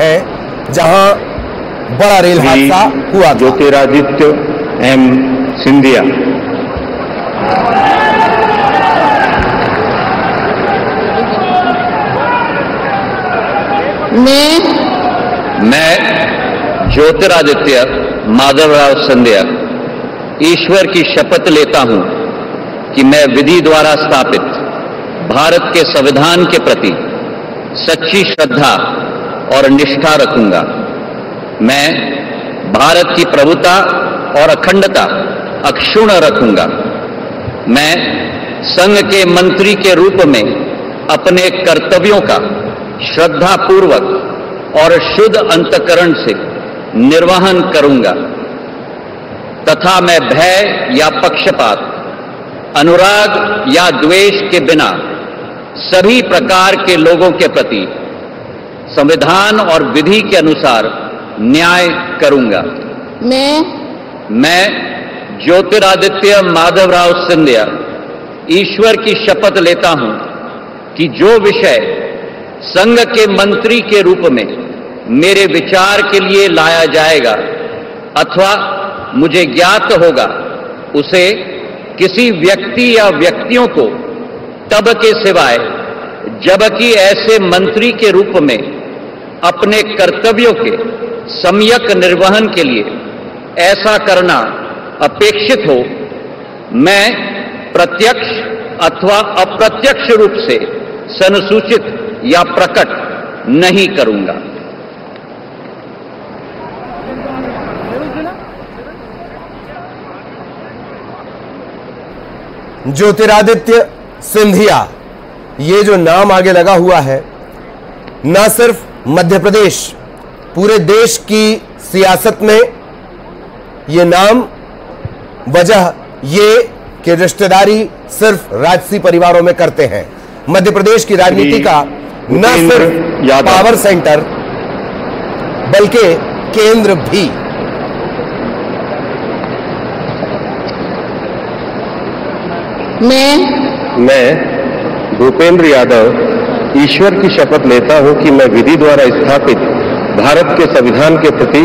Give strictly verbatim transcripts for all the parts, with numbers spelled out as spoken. हैं जहां बड़ा रेल हादसा हुआ। ज्योतिरादित्य एम सिंधिया। मैं मैं ज्योतिरादित्य माधवराव सिंधिया ईश्वर की शपथ लेता हूं कि मैं विधि द्वारा स्थापित भारत के संविधान के प्रति सच्ची श्रद्धा और निष्ठा रखूंगा। मैं भारत की प्रभुता और अखंडता अक्षुण्ण रखूंगा। मैं संघ के मंत्री के रूप में अपने कर्तव्यों का श्रद्धापूर्वक और शुद्ध अंतकरण से निर्वहन करूंगा तथा मैं भय या पक्षपात, अनुराग या द्वेष के बिना सभी प्रकार के लोगों के प्रति संविधान और विधि के अनुसार न्याय करूंगा। मैं मैं ज्योतिरादित्य माधवराव सिंधिया ईश्वर की शपथ लेता हूं कि जो विषय संघ के मंत्री के रूप में मेरे विचार के लिए लाया जाएगा अथवा मुझे ज्ञात होगा, उसे किसी व्यक्ति या व्यक्तियों को तब के सिवाय जबकि ऐसे मंत्री के रूप में अपने कर्तव्यों के सम्यक निर्वहन के लिए ऐसा करना अपेक्षित हो, मैं प्रत्यक्ष अथवा अप्रत्यक्ष रूप से संसूचित या प्रकट नहीं करूंगा। ज्योतिरादित्य सिंधिया, ये जो नाम आगे लगा हुआ है, न सिर्फ मध्य प्रदेश, पूरे देश की सियासत में ये नाम, वजह ये कि रिश्तेदारी सिर्फ राजसी परिवारों में करते हैं। मध्य प्रदेश की राजनीति का न सिर्फ पावर सेंटर बल्कि केंद्र भी। मैं मैं भूपेंद्र यादव ईश्वर की शपथ लेता हूं कि मैं विधि द्वारा स्थापित भारत के संविधान के प्रति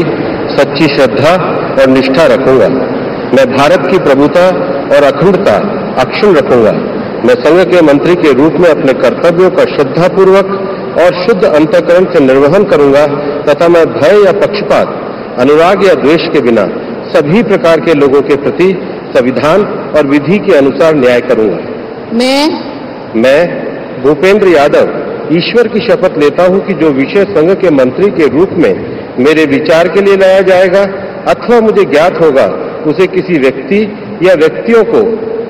सच्ची श्रद्धा और निष्ठा रखूंगा। मैं भारत की प्रभुता और अखंडता अक्षुण्ण रखूंगा। मैं संघ के मंत्री के रूप में अपने कर्तव्यों का श्रद्धापूर्वक और शुद्ध अंतःकरण से निर्वहन करूंगा तथा मैं भय या पक्षपात, अनुराग या द्वेष के बिना सभी प्रकार के लोगों के प्रति संविधान और विधि के अनुसार न्याय करूंगा। मैं मैं भूपेंद्र यादव ईश्वर की शपथ लेता हूं कि जो विषय संघ के मंत्री के रूप में मेरे विचार के लिए लाया जाएगा अथवा मुझे ज्ञात होगा, उसे किसी व्यक्ति या व्यक्तियों को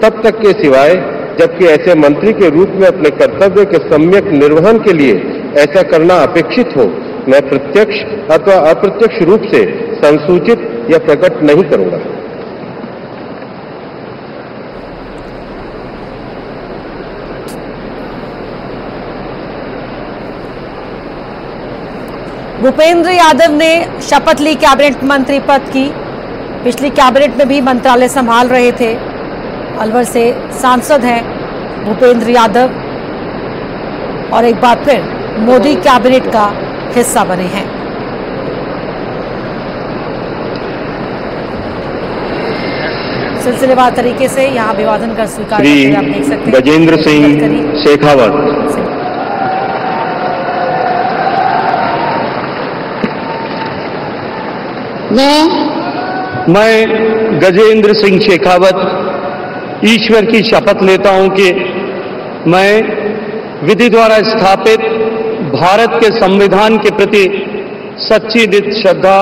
तब तक के सिवाय जबकि ऐसे मंत्री के रूप में अपने कर्तव्य के सम्यक निर्वहन के लिए ऐसा करना अपेक्षित हो, मैं प्रत्यक्ष अथवा अप्रत्यक्ष रूप से संसूचित या प्रकट नहीं करूंगा। भूपेंद्र यादव ने शपथ ली कैबिनेट मंत्री पद की। पिछली कैबिनेट में भी मंत्रालय संभाल रहे थे। अलवर से सांसद हैं भूपेंद्र यादव और एक बार फिर मोदी कैबिनेट का हिस्सा बने हैं। सिलसिलेवार तरीके से यहाँ अभिवादन कर स्वीकार करते आप देख सकते हैं। गजेंद्र सिंह शेखावत। मैं मैं गजेंद्र सिंह शेखावत ईश्वर की शपथ लेता हूं कि मैं विधि द्वारा स्थापित भारत के संविधान के प्रति सच्ची श्रद्धा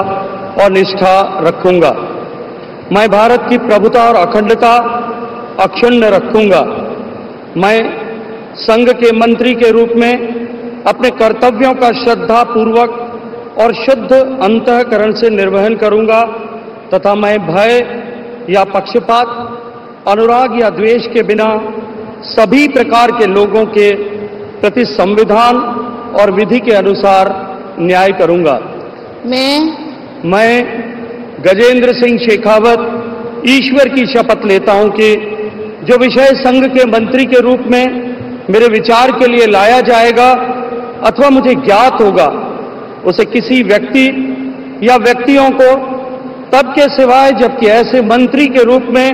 और निष्ठा रखूंगा। मैं भारत की प्रभुता और अखंडता अक्षुण्ण रखूंगा। मैं संघ के मंत्री के रूप में अपने कर्तव्यों का श्रद्धापूर्वक और शुद्ध अंतःकरण से निर्वहन करूंगा तथा मैं भय या पक्षपात, अनुराग या द्वेष के बिना सभी प्रकार के लोगों के प्रति संविधान और विधि के अनुसार न्याय करूंगा। मैं मैं गजेंद्र सिंह शेखावत ईश्वर की शपथ लेता हूं कि जो विषय संघ के मंत्री के रूप में मेरे विचार के लिए लाया जाएगा अथवा मुझे ज्ञात होगा, उसे किसी व्यक्ति या व्यक्तियों को तब के सिवाय जबकि ऐसे मंत्री के रूप में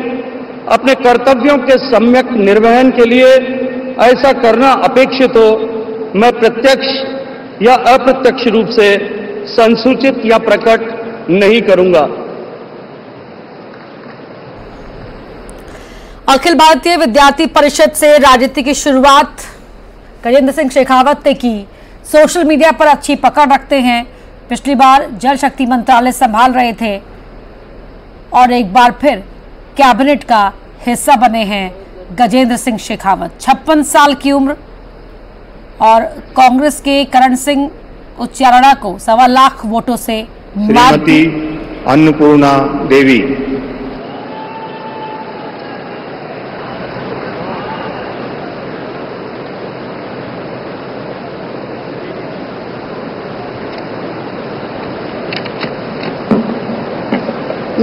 अपने कर्तव्यों के सम्यक निर्वहन के लिए ऐसा करना अपेक्षित हो, मैं प्रत्यक्ष या अप्रत्यक्ष रूप से संसूचित या प्रकट नहीं करूंगा। अखिल भारतीय विद्यार्थी परिषद से राजनीति की शुरुआत गजेंद्र सिंह शेखावत ने की। सोशल मीडिया पर अच्छी पकड़ रखते हैं। पिछली बार जल शक्ति मंत्रालय संभाल रहे थे और एक बार फिर कैबिनेट का हिस्सा बने हैं गजेंद्र सिंह शेखावत। छप्पन साल की उम्र और कांग्रेस के करण सिंह उच्चारणा को सवा लाख वोटों से श्रीमती अन्नपूर्णा देवी।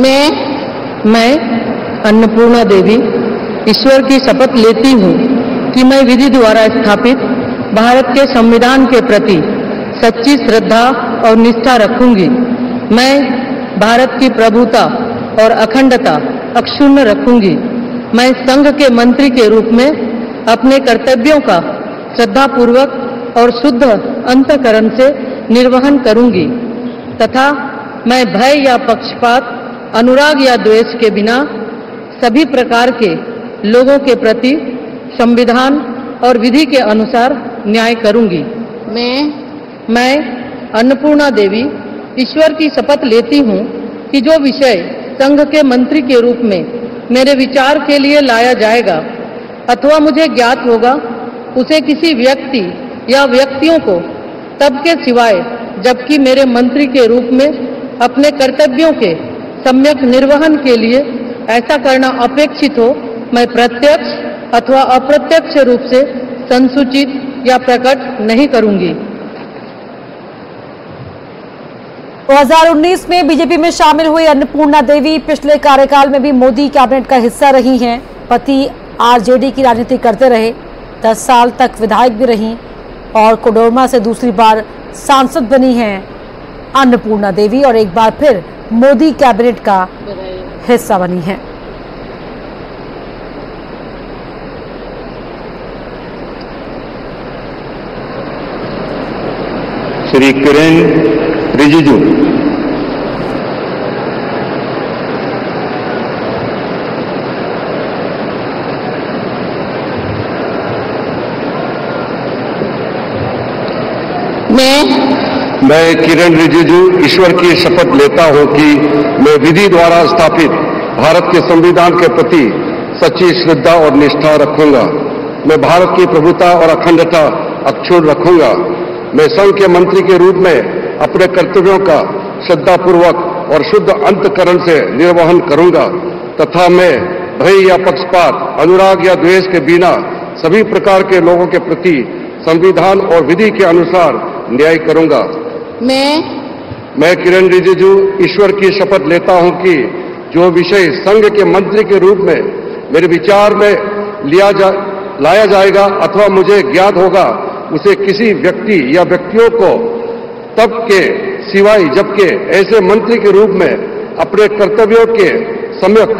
मैं मैं अन्नपूर्णा देवी ईश्वर की शपथ लेती हूँ कि मैं विधि द्वारा स्थापित भारत के संविधान के प्रति सच्ची श्रद्धा और निष्ठा रखूंगी। मैं भारत की प्रभुता और अखंडता अक्षुण्ण रखूंगी। मैं संघ के मंत्री के रूप में अपने कर्तव्यों का श्रद्धापूर्वक और शुद्ध अंतःकरण से निर्वहन करूंगी तथा मैं भय या पक्षपात, अनुराग या द्वेष के बिना सभी प्रकार के लोगों के प्रति संविधान और विधि के अनुसार न्याय करूंगी। मैं मैं अन्नपूर्णा देवी ईश्वर की शपथ लेती हूं कि जो विषय संघ के मंत्री के रूप में मेरे विचार के लिए लाया जाएगा अथवा मुझे ज्ञात होगा, उसे किसी व्यक्ति या व्यक्तियों को तब के सिवाय जबकि मेरे मंत्री के रूप में अपने कर्तव्यों के सम्यक निर्वहन के लिए ऐसा करना अपेक्षित हो, मैं प्रत्यक्ष अथवा अप्रत्यक्ष रूप से संसूचित या प्रकट नहीं करूंगी। दो हज़ार उन्नीस में बीजेपी में शामिल हुई अन्नपूर्णा देवी पिछले कार्यकाल में भी मोदी कैबिनेट का हिस्सा रही हैं। पति आरजेडी की राजनीति करते रहे, दस साल तक विधायक भी रहीं और कोडरमा से दूसरी बार सांसद बनी हैं अन्नपूर्णा देवी और एक बार फिर मोदी कैबिनेट का हिस्सा बनी है। श्री किरेन रिजिजू। मैं मैं किरेन रिजिजू ईश्वर की शपथ लेता हूं कि मैं विधि द्वारा स्थापित भारत के संविधान के प्रति सच्ची श्रद्धा और निष्ठा रखूंगा। मैं भारत की प्रभुता और अखंडता अक्षुण्ण रखूंगा। मैं संघ के मंत्री के रूप में अपने कर्तव्यों का श्रद्धापूर्वक और शुद्ध अंतःकरण से निर्वहन करूंगा तथा मैं भय या पक्षपात, अनुराग या द्वेष के बिना सभी प्रकार के लोगों के प्रति संविधान और विधि के अनुसार न्याय करूंगा। मैं मैं किरेन रिजिजू ईश्वर की शपथ लेता हूं कि जो विषय संघ के मंत्री के रूप में मेरे विचार में लिया जा, लाया जाएगा अथवा मुझे ज्ञात होगा, उसे किसी व्यक्ति या व्यक्तियों को तब के सिवाय जबकि ऐसे मंत्री के रूप में अपने कर्तव्यों के सम्यक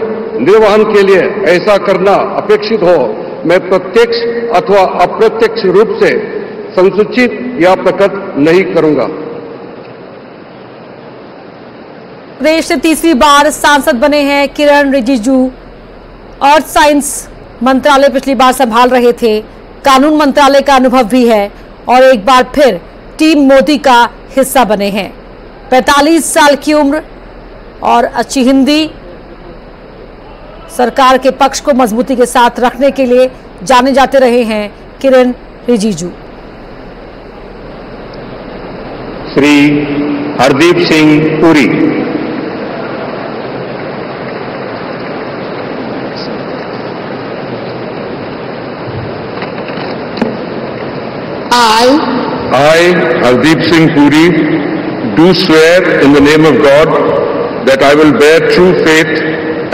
निर्वहन के लिए ऐसा करना अपेक्षित हो, मैं प्रत्यक्ष अथवा अप्रत्यक्ष रूप से संसूचित या प्रकट नहीं करूंगा। प्रदेश से तीसरी बार सांसद बने हैं किरेन रिजिजू। अर्थ साइंस मंत्रालय पिछली बार संभाल रहे थे, कानून मंत्रालय का अनुभव भी है और एक बार फिर टीम मोदी का हिस्सा बने हैं। पैंतालीस साल की उम्र और अच्छी हिंदी सरकार के पक्ष को मजबूती के साथ रखने के लिए जाने जाते रहे हैं Kiren Rijiju. Shri Hardeep Singh Puri. I, I, Hardip Singh Puri, do swear in the name of God that I will bear true faith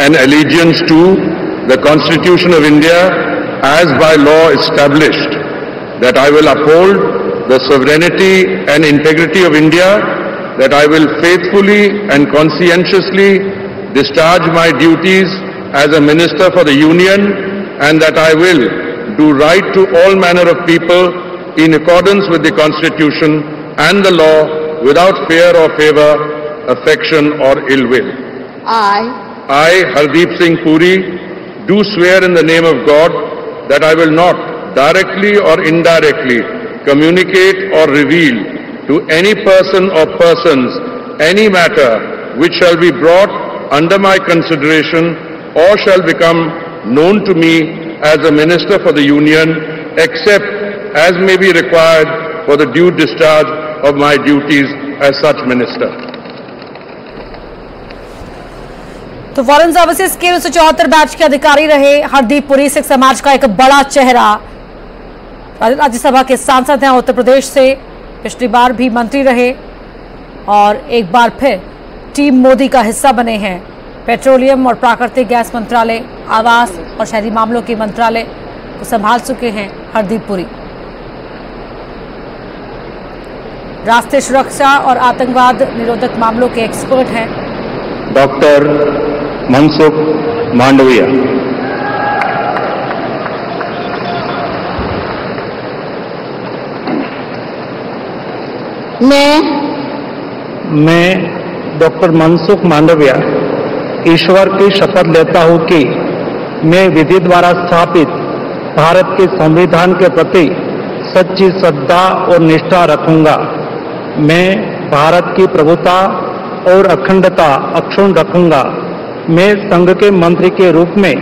and allegiance to the Constitution of India as by law established, that I will uphold the sovereignty and integrity of India, that I will faithfully and conscientiously discharge my duties as a minister for the Union, and that I will do right to all manner of people in accordance with the Constitution and the law, without fear or favour, affection or ill will. I, I, Hardip Singh Puri, do swear in the name of God that I will not directly or indirectly communicate or reveal to any person or persons any matter which shall be brought under my consideration or shall become known to me as a minister for the Union, except as may be required for the due discharge of my duties as such minister. तो foreign services के उनसे चौहत्तर batch के अधिकारी रहे हरदीप पुरी सिख समाज का एक बड़ा चेहरा राज्यसभा के सांसद हैं उत्तर प्रदेश से, पिछली बार भी मंत्री रहे और एक बार फिर टीम मोदी का हिस्सा बने हैं। पेट्रोलियम और प्राकृतिक गैस मंत्रालय, आवास और शहरी मामलों के मंत्रालय को संभाल चुके हैं हरदीप पुरी। राष्ट्रीय सुरक्षा और आतंकवाद निरोधक मामलों के एक्सपर्ट हैं डॉक्टर मंसुख मांडविया। मैं मैं डॉक्टर मंसुख मांडविया ईश्वर की शपथ लेता हूं कि मैं विधि द्वारा स्थापित भारत के संविधान के प्रति सच्ची श्रद्धा और निष्ठा रखूंगा। मैं भारत की प्रभुता और अखंडता अक्षुण्ण रखूंगा। मैं संघ के मंत्री के रूप में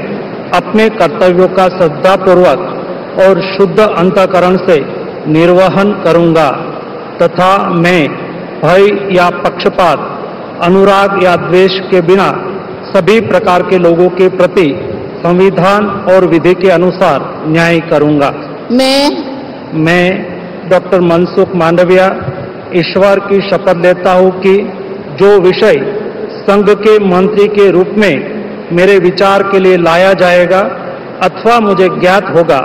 अपने कर्तव्यों का श्रद्धापूर्वक और शुद्ध अंतःकरण से निर्वहन करूंगा तथा मैं भय या पक्षपात, अनुराग या द्वेष के बिना सभी प्रकार के लोगों के प्रति संविधान और विधि के अनुसार न्याय करूंगा। मैं मैं डॉक्टर मनसुख मांडविया ईश्वर की शपथ लेता हूं कि जो विषय संघ के मंत्री के रूप में मेरे विचार के लिए लाया जाएगा अथवा मुझे ज्ञात होगा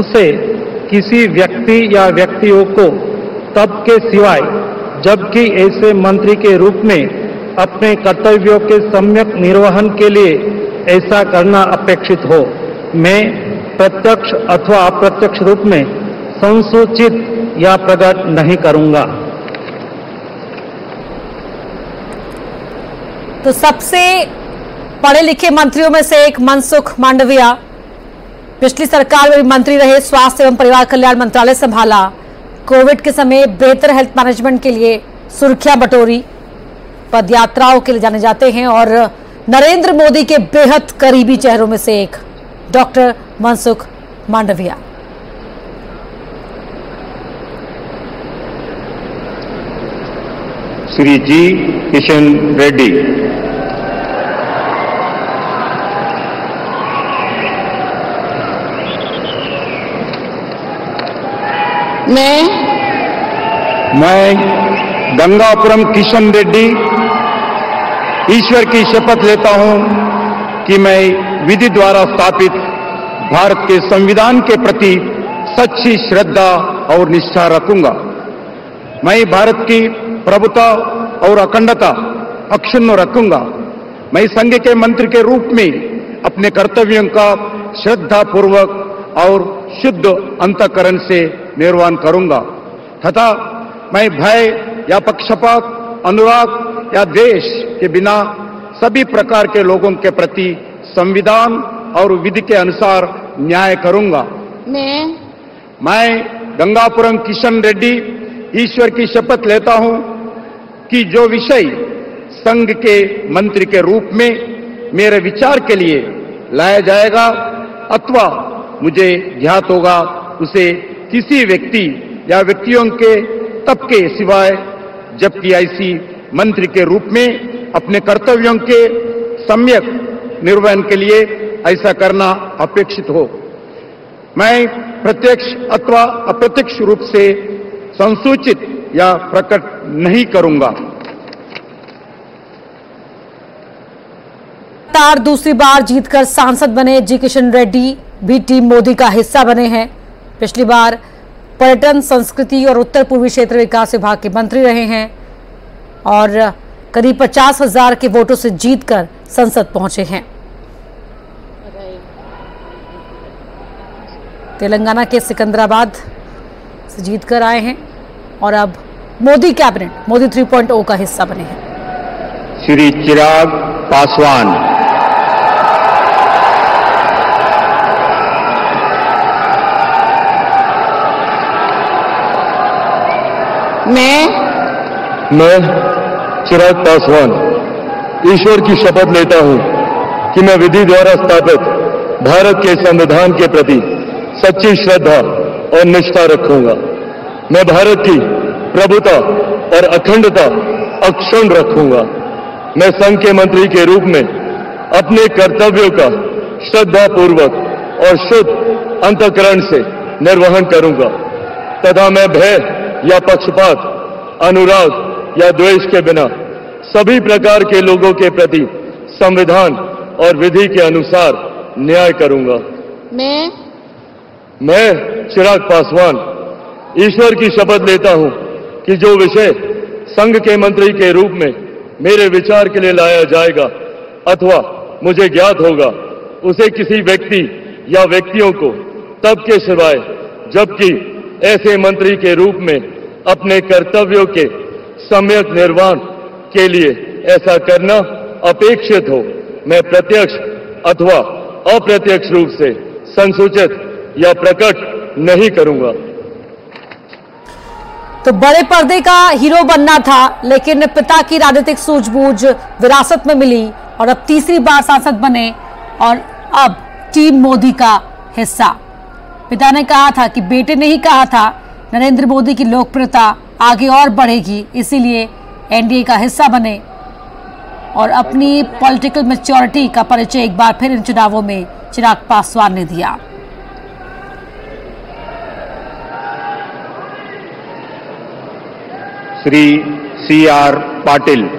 उसे किसी व्यक्ति या व्यक्तियों को तब के सिवाय जबकि ऐसे मंत्री के रूप में अपने कर्तव्यों के सम्यक निर्वहन के लिए ऐसा करना अपेक्षित हो, मैं प्रत्यक्ष अथवा अप्रत्यक्ष रूप में संसूचित या प्रकट नहीं करूंगा। तो सबसे पढ़े लिखे मंत्रियों में से एक मनसुख मांडविया, पिछली सरकार में भी मंत्री रहे, स्वास्थ्य एवं परिवार कल्याण मंत्रालय संभाला, कोविड के समय बेहतर हेल्थ मैनेजमेंट के लिए सुर्खियां बटोरी, पद यात्राओं के लिए जाने जाते हैं और नरेंद्र मोदी के बेहद करीबी चेहरों में से एक डॉक्टर मनसुख मांडविया। श्री जी किशन रेड्डी। मैं मैं गंगापुरम किशन रेड्डी ईश्वर की शपथ लेता हूं कि मैं विधि द्वारा स्थापित भारत के संविधान के प्रति सच्ची श्रद्धा और निष्ठा रखूंगा। मैं भारत की प्रभुता और अखंडता अक्षुण्ण रखूंगा। मैं संघ के मंत्री के रूप में अपने कर्तव्यों का श्रद्धापूर्वक और शुद्ध अंतःकरण से निर्वहन करूंगा तथा मैं भय या पक्षपात, अनुराग या द्वेष के बिना सभी प्रकार के लोगों के प्रति संविधान और विधि के अनुसार न्याय करूंगा। मैं मैं गंगापुरम किशन रेड्डी ईश्वर की शपथ लेता हूं कि जो विषय संघ के मंत्री के रूप में मेरे विचार के लिए लाया जाएगा अथवा मुझे ज्ञात होगा उसे किसी व्यक्ति या व्यक्तियों के तब के सिवाय जबकि ऐसी मंत्री के रूप में अपने कर्तव्यों के सम्यक निर्वहन के लिए ऐसा करना अपेक्षित हो, मैं प्रत्यक्ष अथवा अप्रत्यक्ष रूप से संसूचित या प्रकट नहीं करूंगा। तार दूसरी बार जीतकर सांसद बने जी किशन रेड्डी भी टीम मोदी का हिस्सा बने हैं। पिछली बार पर्यटन, संस्कृति और उत्तर पूर्वी क्षेत्र विकास विभाग के मंत्री रहे हैं और करीब पचास हजार के वोटों से जीतकर संसद पहुंचे हैं। तेलंगाना के सिकंदराबाद से जीतकर आए हैं और अब Modi cabinet, Modi three point O का हिस्सा बने हैं। श्री चिराग पासवान, मैं मैं चिराग पासवान ईश्वर की शपथ लेता हूं कि मैं विधि द्वारा स्थापित भारत के संविधान के प्रति सच्ची श्रद्धा और निष्ठा रखूंगा। मैं भारत की प्रभुता और अखंडता अक्षुण्ण रखूंगा। मैं संघ के मंत्री के रूप में अपने कर्तव्यों का श्रद्धापूर्वक और शुद्ध अंतःकरण से निर्वहन करूंगा तथा मैं भय या पक्षपात, अनुराग या द्वेष के बिना सभी प्रकार के लोगों के प्रति संविधान और विधि के अनुसार न्याय करूंगा। मैं मैं चिराग पासवान ईश्वर की शपथ लेता हूं कि जो विषय संघ के मंत्री के रूप में मेरे विचार के लिए लाया जाएगा अथवा मुझे ज्ञात होगा, उसे किसी व्यक्ति या व्यक्तियों को तब के सिवाय जबकि ऐसे मंत्री के रूप में अपने कर्तव्यों के सम्यक निर्वहन के लिए ऐसा करना अपेक्षित हो, मैं प्रत्यक्ष अथवा अप्रत्यक्ष रूप से संसूचित या प्रकट नहीं करूंगा। तो बड़े पर्दे का हीरो बनना था, लेकिन पिता की राजनीतिक सूझबूझ विरासत में मिली और अब तीसरी बार सांसद बने और अब टीम मोदी का हिस्सा। पिता ने कहा था कि बेटे ने ही कहा था नरेंद्र मोदी की लोकप्रियता आगे और बढ़ेगी, इसीलिए एनडीए का हिस्सा बने और अपनी पॉलिटिकल मैच्योरिटी का परिचय एक बार फिर इन चुनावों में चिराग पासवान ने दिया। Shri C R Patil.